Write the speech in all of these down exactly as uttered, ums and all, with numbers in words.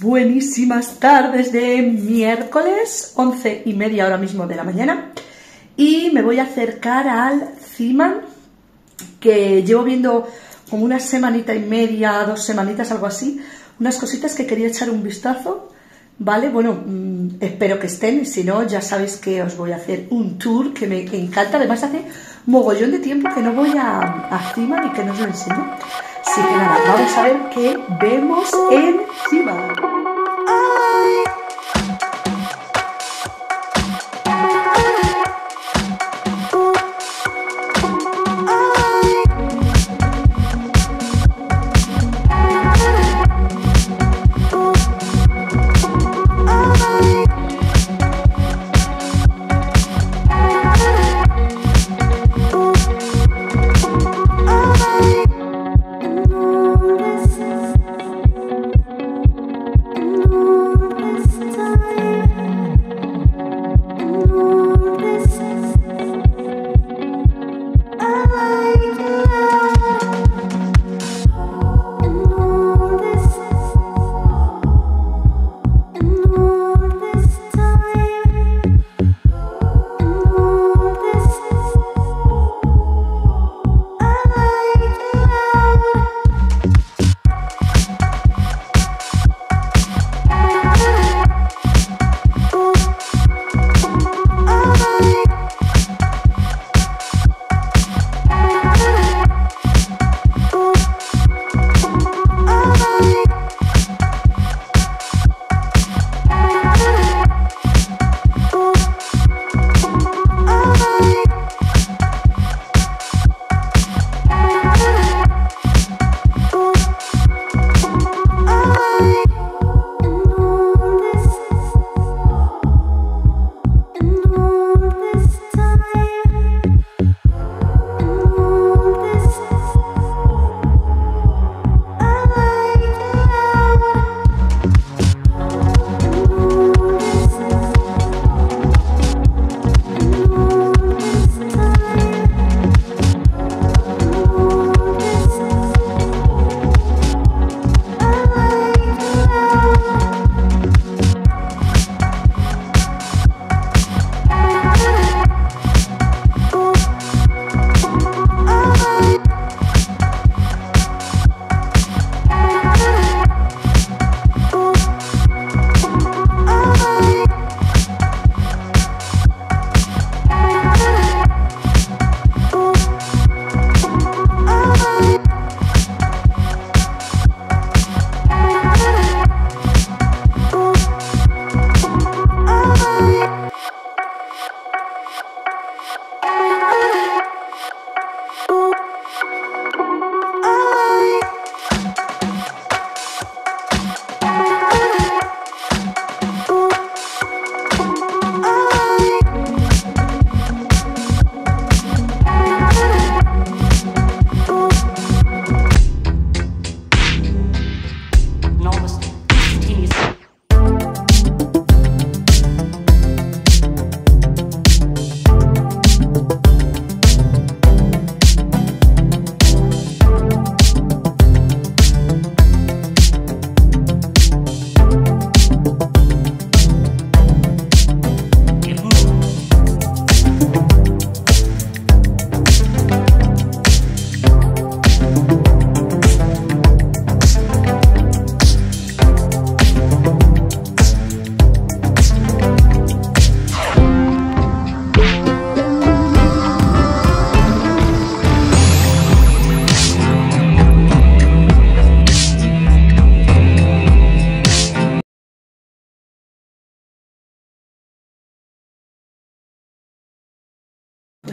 buenísimas tardes de miércoles, once y media ahora mismo de la mañana, y me voy a acercar al Zeeman, que llevo viendo como una semanita y media, dos semanitas, algo así, unas cositas que quería echar un vistazo, ¿vale? Bueno, mmm, espero que estén, si no, ya sabéis que os voy a hacer un tour que me encanta, además hace mogollón de tiempo que no voy a, a Zeeman y que no os lo enseño. Así que nada, vamos a ver qué vemos en Zeeman.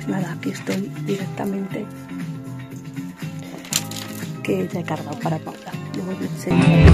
Nada, aquí estoy directamente, que ya he cargado para Paula. Luego voy a enseñar.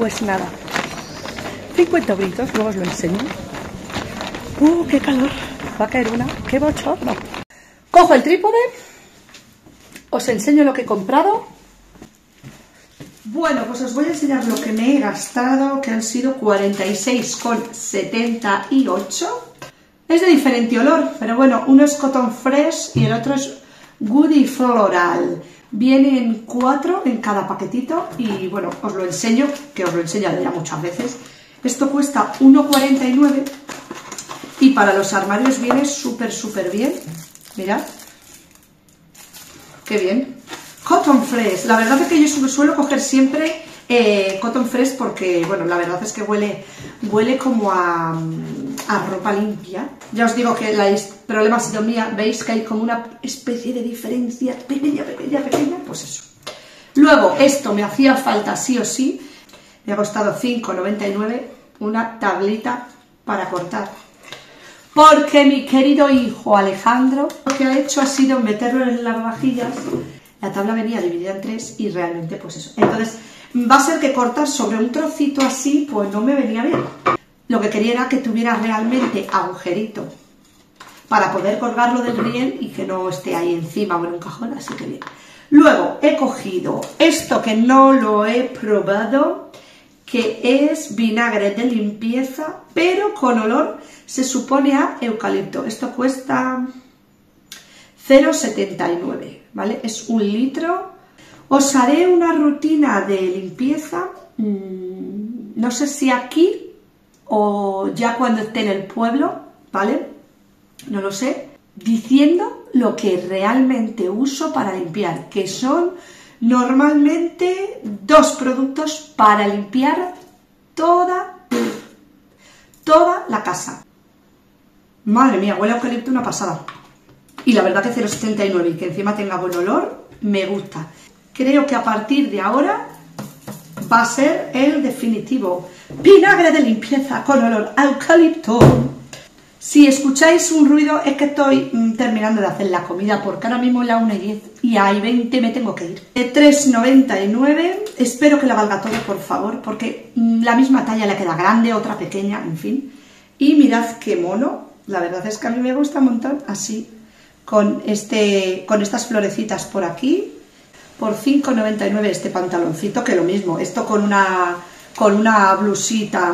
Pues nada, cincuenta euritos, luego os lo enseño. ¡Uh, qué calor! Va a caer una, ¡qué bochorno! Cojo el trípode, os enseño lo que he comprado. Bueno, pues os voy a enseñar lo que me he gastado, que han sido cuarenta y seis con setenta y ocho. Es de diferente olor, pero bueno, uno es Cotton Fresh y el otro es Goody Floral. Vienen cuatro en cada paquetito y bueno, os lo enseño, que os lo he enseñado ya muchas veces. Esto cuesta uno cuarenta y nueve y para los armarios viene súper, súper bien. Mirad, qué bien. Cotton Fresh, la verdad es que yo suelo coger siempre eh, Cotton Fresh porque, bueno, la verdad es que huele, huele como a, a ropa limpia. Ya os digo que el problema ha sido mía, veis que hay como una especie de diferencia pequeña, pequeña, pequeña, pues eso. Luego, esto me hacía falta sí o sí, me ha costado cinco noventa y nueve una tablita para cortar. Porque mi querido hijo Alejandro, lo que ha hecho ha sido meterlo en el lavavajillas. La tabla venía dividida en tres y realmente pues eso. Entonces va a ser que cortar sobre un trocito así pues no me venía bien. Lo que quería era que tuviera realmente agujerito para poder colgarlo del bien y que no esté ahí encima o en un cajón, así que bien. Luego he cogido esto que no lo he probado, que es vinagre de limpieza pero con olor, se supone a eucalipto. Esto cuesta cero setenta y nueve. ¿Vale? Es un litro. Os haré una rutina de limpieza, no sé si aquí o ya cuando esté en el pueblo, ¿vale? No lo sé. Diciendo lo que realmente uso para limpiar, que son normalmente dos productos para limpiar toda, toda la casa. Madre mía, huele a eucalipto una pasada. Y la verdad que cero setenta y nueve y que encima tenga buen olor, me gusta. Creo que a partir de ahora va a ser el definitivo. Vinagre de limpieza con olor a eucalipto. Si escucháis un ruido es que estoy mm, terminando de hacer la comida porque ahora mismo es la una y diez y hay veinte me tengo que ir. tres noventa y nueve, espero que la valga todo por favor porque mm, la misma talla le queda grande, otra pequeña, en fin. Y mirad qué mono, la verdad es que a mí me gusta un montón así. Con, este, con estas florecitas por aquí, por cinco noventa y nueve este pantaloncito, que lo mismo, esto con una, con una blusita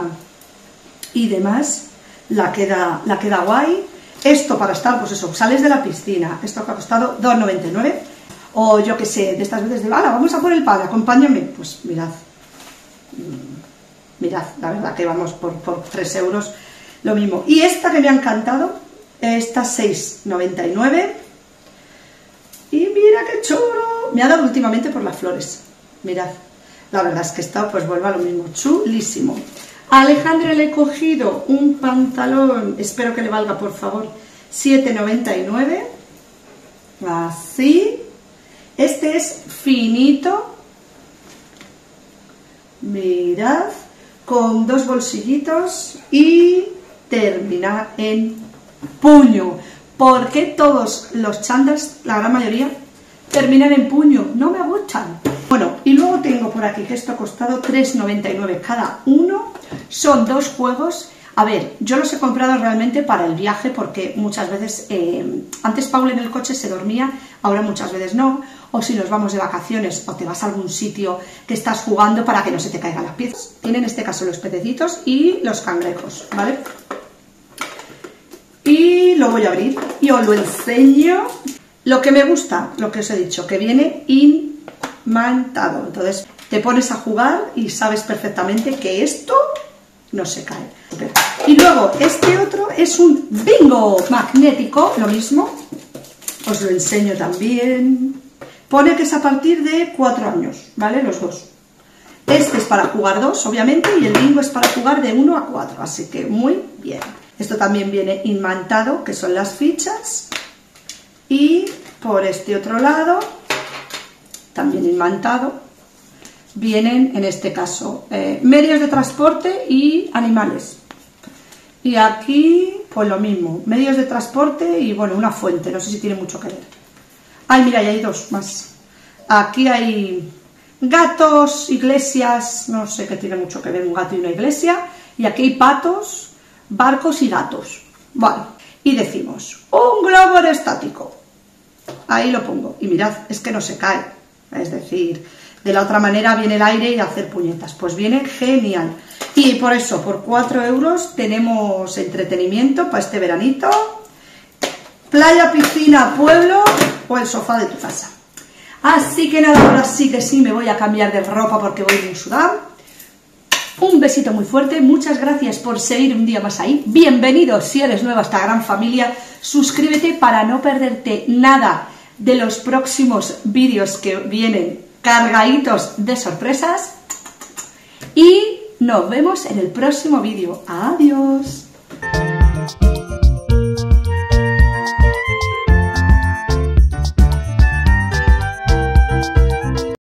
y demás, la queda, la queda guay. Esto para estar, pues eso, sales de la piscina, esto que ha costado dos noventa y nueve, o yo que sé, de estas veces de, ala, vamos a por el pan, acompáñame, pues mirad, mirad, la verdad que vamos por, por tres euros, lo mismo. Y esta que me ha encantado, esta seis noventa y nueve. Y mira qué chulo. Me ha dado últimamente por las flores. Mirad. La verdad es que esta pues vuelve a lo mismo. Chulísimo. A Alejandra le he cogido un pantalón. Espero que le valga por favor. siete noventa y nueve. Así. Este es finito. Mirad. Con dos bolsillitos. Y termina en puño, porque todos los chándals, la gran mayoría, terminan en puño, no me gustan. Bueno, y luego tengo por aquí que esto ha costado tres noventa y nueve cada uno, son dos juegos. A ver, yo los he comprado realmente para el viaje porque muchas veces, eh, antes Paula en el coche se dormía, ahora muchas veces no, o si nos vamos de vacaciones o te vas a algún sitio que estás jugando para que no se te caigan las piezas. Tienen en este caso los pececitos y los cangrejos, ¿vale? Y lo voy a abrir y os lo enseño. Lo que me gusta, lo que os he dicho, que viene imantado. Entonces te pones a jugar y sabes perfectamente que esto no se cae. Y luego este otro es un bingo magnético, lo mismo. Os lo enseño también. Pone que es a partir de cuatro años, ¿vale? Los dos. Este es para jugar dos, obviamente, y el bingo es para jugar de uno a cuatro. Así que muy bien. Esto también viene imantado, que son las fichas. Y por este otro lado, también imantado, vienen en este caso eh, medios de transporte y animales. Y aquí, pues lo mismo, medios de transporte y bueno, una fuente, no sé si tiene mucho que ver. Ay, mira, ya hay dos más. Aquí hay Gatos, iglesias, no sé qué tiene mucho que ver un gato y una iglesia. Y aquí hay patos, barcos y gatos. Vale, y decimos, un globo aerostático. Ahí lo pongo. Y mirad, es que no se cae. Es decir, de la otra manera viene el aire y hacer puñetas. Pues viene genial. Y por eso, por cuatro euros tenemos entretenimiento para este veranito. Playa, piscina, pueblo o el sofá de tu casa. Así que nada, ahora sí que sí me voy a cambiar de ropa porque voy bien sudado. Un besito muy fuerte, muchas gracias por seguir un día más ahí. Bienvenido si eres nueva a esta gran familia. Suscríbete para no perderte nada de los próximos vídeos que vienen cargaditos de sorpresas. Y nos vemos en el próximo vídeo. Adiós.